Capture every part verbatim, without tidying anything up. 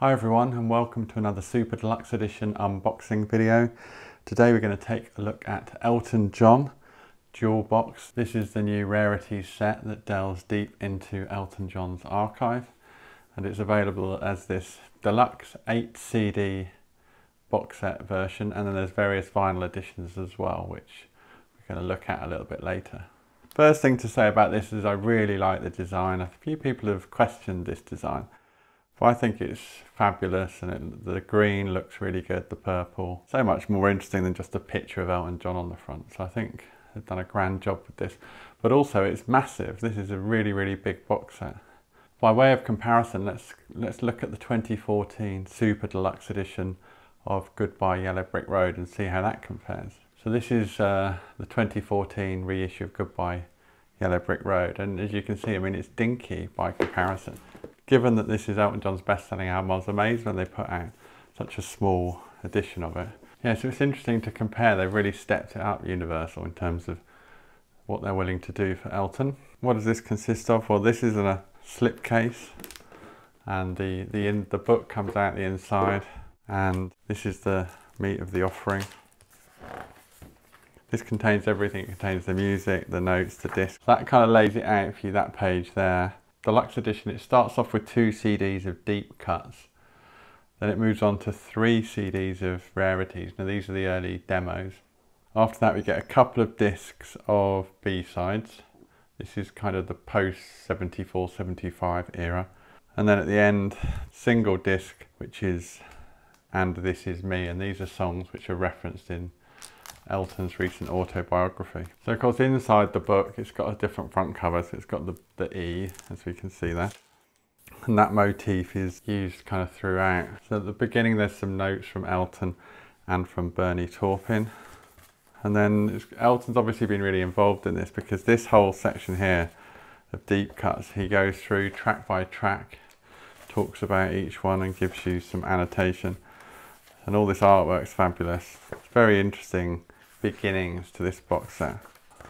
Hi everyone, and welcome to another Super Deluxe Edition unboxing video. Today we're going to take a look at Elton John Jewel Box. This is the new rarities set that delves deep into Elton John's archive, and it's available as this deluxe eight C D box set version, and then there's various vinyl editions as well, which we're going to look at a little bit later. First thing to say about this is I really like the design. A few people have questioned this design, but I think it's fabulous, and it, the green looks really good, the purple. So much more interesting than just a picture of Elton John on the front. So I think they've done a grand job with this. But also it's massive. This is a really, really big box set. By way of comparison, let's, let's look at the twenty fourteen Super Deluxe Edition of Goodbye Yellow Brick Road and see how that compares. So this is uh, the twenty fourteen reissue of Goodbye Yellow Brick Road. And as you can see, I mean, it's dinky by comparison. Given that this is Elton John's best-selling album, I was amazed when they put out such a small edition of it. Yeah, so it's interesting to compare. They've really stepped it up, Universal, in terms of what they're willing to do for Elton. What does this consist of? Well, this is in a slipcase, and the, the, in, the book comes out the inside, and this is the meat of the offering. This contains everything. It contains the music, the notes, the disc. That kind of lays it out for you, that page there. Deluxe edition, it starts off with two C Ds of deep cuts, then it moves on to three C Ds of rarities. Now these are the early demos. After that we get a couple of discs of B-sides. This is kind of the post seventy-four seventy-five era, and then at the end, single disc, which is And This Is Me, and these are songs which are referenced in Elton's recent autobiography. So of course inside the book it's got a different front cover, so it's got the, the E, as we can see there, and that motif is used kind of throughout. So at the beginning there's some notes from Elton and from Bernie Taupin, and then Elton's obviously been really involved in this, because this whole section here of deep cuts, he goes through track by track, talks about each one and gives you some annotation, and all this artwork's fabulous. It's very interesting beginnings to this box set.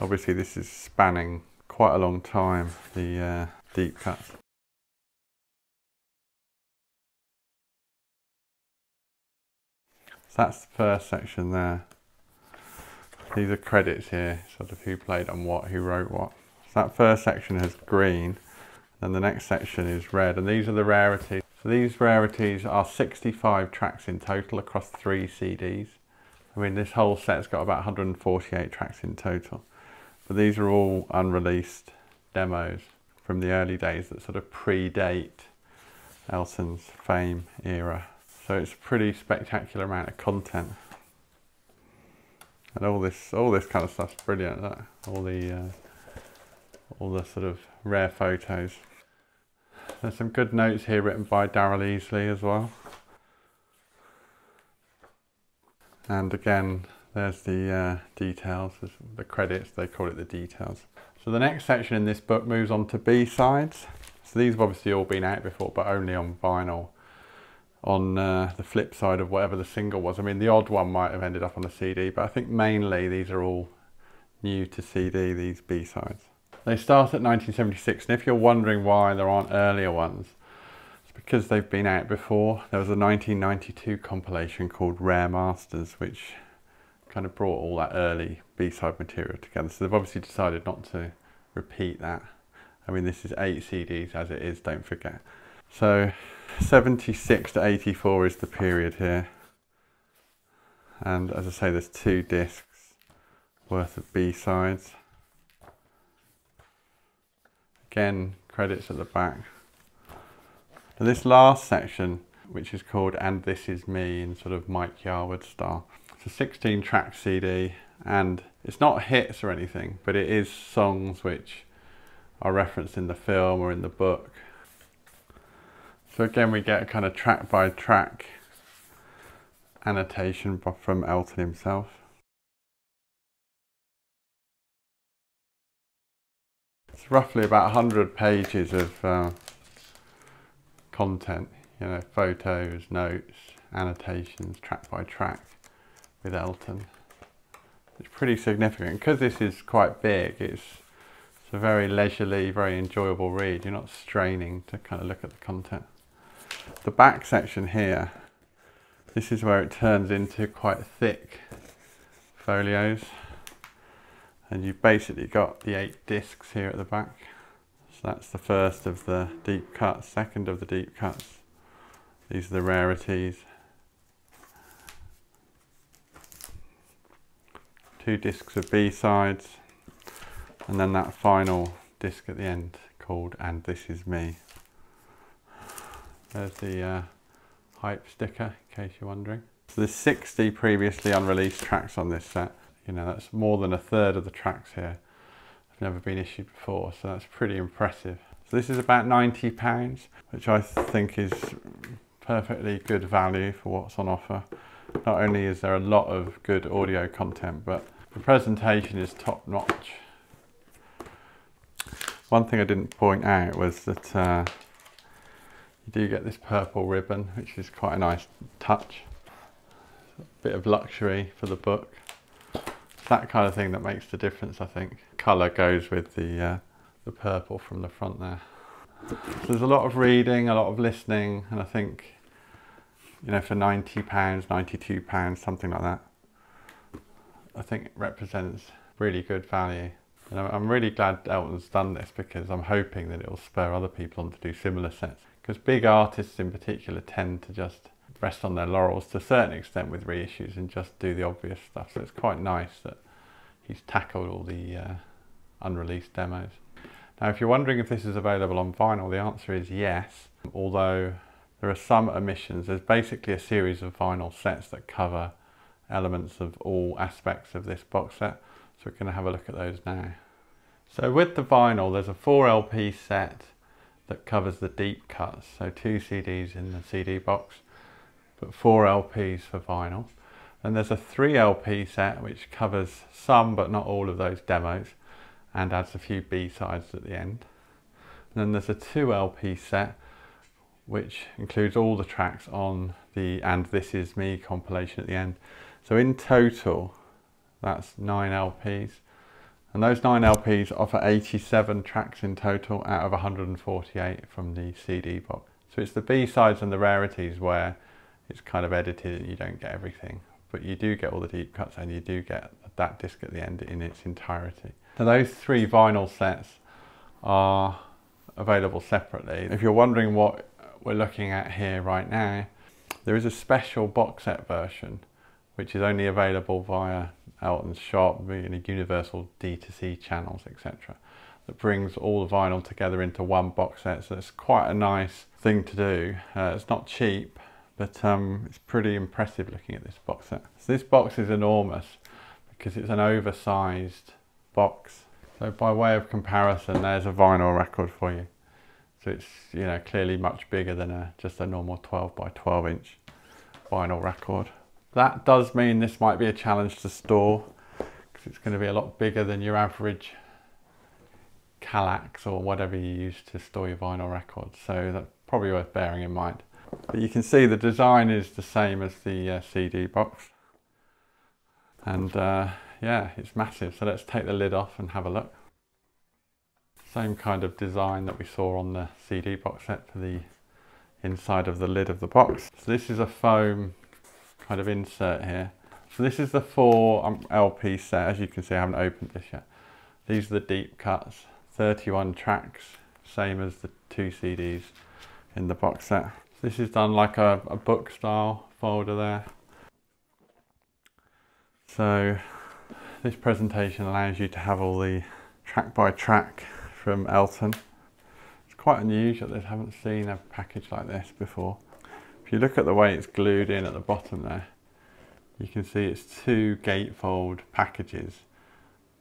Obviously this is spanning quite a long time, the uh, deep cuts. So that's the first section there. These are credits here, sort of who played on what, who wrote what. So that first section has green, and the next section is red, and these are the rarities. So these rarities are sixty-five tracks in total across three C Ds. I mean, this whole set's got about one hundred forty-eight tracks in total, but these are all unreleased demos from the early days that sort of predate Elton's fame era. So it's a pretty spectacular amount of content, and all this, all this kind of stuff's brilliant. That all the, uh, all the sort of rare photos. There's some good notes here written by Daryl Easley as well. And again, there's the uh, details, the credits, they call it the details. So the next section in this book moves on to B-sides. So these have obviously all been out before, but only on vinyl, on uh, the flip side of whatever the single was. I mean, the odd one might have ended up on a C D, but I think mainly these are all new to C D, these B-sides. They start at nineteen seventy-six, and if you're wondering why there aren't earlier ones, because they've been out before. There was a nineteen ninety-two compilation called Rare Masters, which kind of brought all that early B-side material together. So they've obviously decided not to repeat that. I mean, this is eight C Ds as it is, don't forget. So seventy-six to eighty-four is the period here. And as I say, there's two discs worth of B-sides. Again, credits at the back. Now this last section, which is called And This Is Me, in sort of Mike Yarwood style. It's a sixteen track C D, and it's not hits or anything, but it is songs which are referenced in the film or in the book. So again, we get a kind of track by track annotation from Elton himself. It's roughly about one hundred pages of uh, content, you know, photos, notes, annotations, track by track with Elton. It's pretty significant. Because this is quite big, it's, it's a very leisurely, very enjoyable read. You're not straining to kind of look at the content. the back section here, this is where it turns into quite thick folios, and you've basically got the eight discs here at the back. So that's the first of the deep cuts, second of the deep cuts. These are the rarities. Two discs of B-sides, and then that final disc at the end called And This Is Me. There's the uh, hype sticker, in case you're wondering. So there's sixty previously unreleased tracks on this set. You know, that's more than a third of the tracks here have never been issued before, so that's pretty impressive. So this is about ninety pounds, which I think is perfectly good value for what's on offer. Not only is there a lot of good audio content, but the presentation is top-notch. One thing I didn't point out was that uh, you do get this purple ribbon, which is quite a nice touch. A bit of luxury for the book. It's that kind of thing that makes the difference, I think. Colour goes with the, uh, the purple from the front there. So there's a lot of reading, a lot of listening, and I think, you know, for ninety pounds, ninety-two pounds, something like that, I think it represents really good value. And I'm really glad Elton's done this, because I'm hoping that it will spur other people on to do similar sets. Because big artists in particular tend to just rest on their laurels to a certain extent with reissues and just do the obvious stuff. So it's quite nice that he's tackled all the uh, unreleased demos. Now, if you're wondering if this is available on vinyl, the answer is yes. Although there are some omissions. There's basically a series of vinyl sets that cover elements of all aspects of this box set. So we're going to have a look at those now. So with the vinyl, there's a four L P set that covers the deep cuts. So two C Ds in the C D box, but four L Ps for vinyl. And there's a three L P set which covers some but not all of those demos and adds a few B-sides at the end. And then there's a two L P set which includes all the tracks on the And This Is Me compilation at the end. So in total, that's nine L Ps, and those nine L Ps offer eighty-seven tracks in total out of one hundred forty-eight from the C D box. So it's the B-sides and the rarities where it's kind of edited and you don't get everything, but you do get all the deep cuts and you do get that disc at the end in its entirety. So those three vinyl sets are available separately. If you're wondering what we're looking at here right now, there is a special box set version which is only available via Elton's shop, universal D two C channels, et cetera. That brings all the vinyl together into one box set, so it's quite a nice thing to do. Uh, it's not cheap, but um, it's pretty impressive looking at this box set. So this box is enormous because it's an oversized box. So by way of comparison, there's a vinyl record for you. So it's, you know, clearly much bigger than a, just a normal twelve by twelve inch vinyl record. That does mean this might be a challenge to store, because it's going to be a lot bigger than your average Kallax or whatever you use to store your vinyl records. So that's probably worth bearing in mind. But you can see the design is the same as the uh, C D box. And uh, yeah, it's massive. So let's take the lid off and have a look. Same kind of design that we saw on the C D box set for the inside of the lid of the box. So this is a foam kind of insert here. So this is the four L P set. As you can see, I haven't opened this yet. These are the deep cuts, thirty-one tracks, same as the two C Ds in the box set. So this is done like a, a book style folder there. So this presentation allows you to have all the track by track from Elton. It's quite unusual. I haven't seen a package like this before. If you look at the way it's glued in at the bottom there, you can see it's two gatefold packages,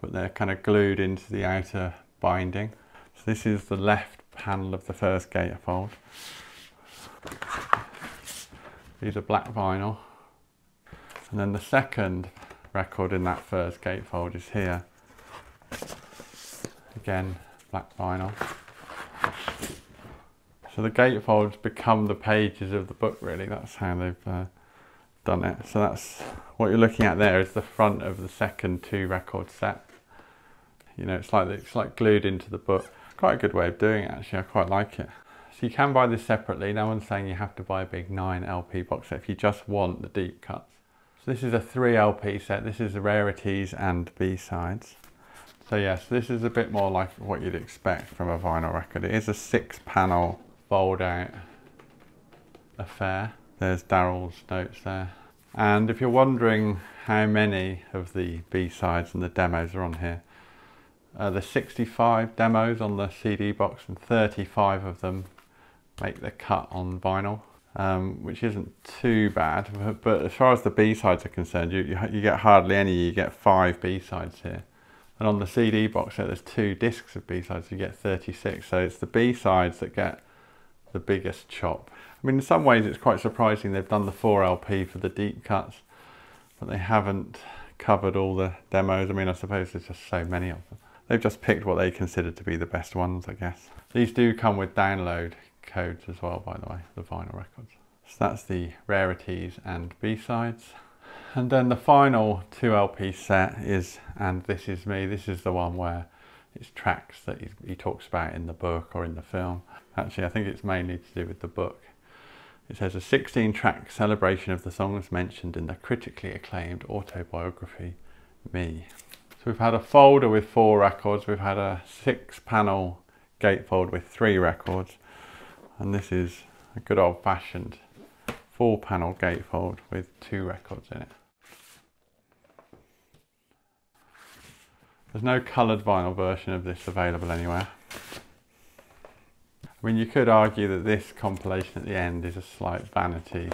but they're kind of glued into the outer binding. So this is the left panel of the first gatefold. These are black vinyl. And then the second record in that first gatefold is here. Again, black vinyl. So the gatefolds become the pages of the book, really. That's how they've uh, done it. So that's what you're looking at there, is the front of the second two record set. You know, it's like it's like glued into the book. It's quite a good way of doing it, actually. I quite like it. So So you can buy this separately. No one's saying you have to buy a big nine L P box set if you just want the deep cuts. So this is a three L P set. This is the rarities and B-sides. So yes, this is a bit more like what you'd expect from a vinyl record. It is a six panel fold out affair. There's Daryl's notes there. And if you're wondering how many of the B-sides and the demos are on here, uh, there's sixty-five demos on the C D box and thirty-five of them make the cut on vinyl. Um, which isn't too bad, but, but as far as the B-sides are concerned, you, you, you get hardly any. You get five B-sides here. And on the C D box set, there's two discs of B-sides, you get thirty-six. So it's the B-sides that get the biggest chop. I mean, in some ways it's quite surprising they've done the four L P for the deep cuts, but they haven't covered all the demos. I mean, I suppose there's just so many of them. They've just picked what they consider to be the best ones, I guess. These do come with download codes as well, by the way, the vinyl records. So that's the rarities and B-sides. And then the final two L P set is And This Is Me. This is the one where it's tracks that he, he talks about in the book or in the film. Actually, I think it's mainly to do with the book. It says a sixteen track celebration of the songs mentioned in the critically acclaimed autobiography, Me. So we've had a folder with four records. We've had a six panel gatefold with three records. And this is a good old-fashioned four-panel gatefold with two records in it. There's no coloured vinyl version of this available anywhere. I mean, you could argue that this compilation at the end is a slight vanity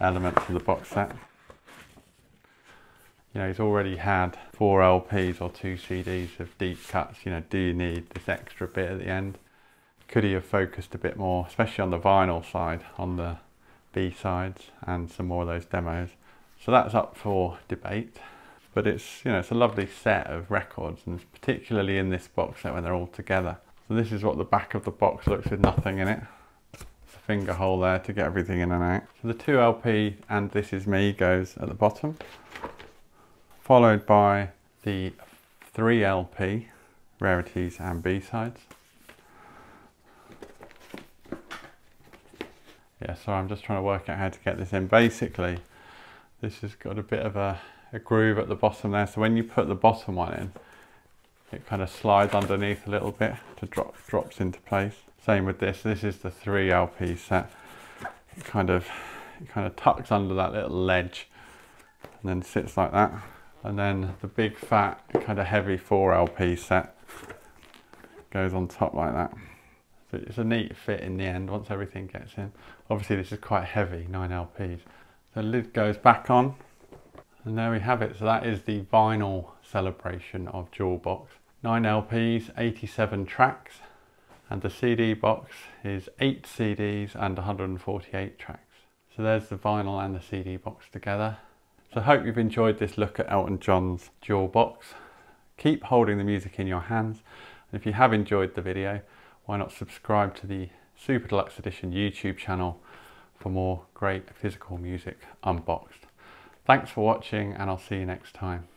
element to the box set. You know, he's already had four L Ps or two C Ds of deep cuts. You know, do you need this extra bit at the end? Could he have focused a bit more, especially on the vinyl side, on the B-sides and some more of those demos? So that's up for debate, but it's, you know, it's a lovely set of records, and it's particularly in this box set when they're all together. So this is what the back of the box looks with nothing in it. It's a finger hole there to get everything in and out. So the two L P And This Is Me goes at the bottom, followed by the three L P rarities and B-sides. Yeah, so I'm just trying to work out how to get this in. Basically, this has got a bit of a, a groove at the bottom there. So when you put the bottom one in, it kind of slides underneath a little bit to drop drops into place. Same with this. This is the three L P set. It kind of it kind of tucks under that little ledge and then sits like that. And then the big fat kind of heavy four L P set goes on top like that. It's a neat fit in the end once everything gets in. Obviously this is quite heavy, nine L Ps. The lid goes back on, and there we have it. So that is the vinyl celebration of Jewel Box. nine L Ps, eighty-seven tracks, and the C D box is eight C Ds and one hundred forty-eight tracks. So there's the vinyl and the C D box together. So I hope you've enjoyed this look at Elton John's Jewel Box. Keep holding the music in your hands, and if you have enjoyed the video, why not subscribe to the Super Deluxe Edition YouTube channel for more great physical music unboxed. Thanks for watching, and I'll see you next time.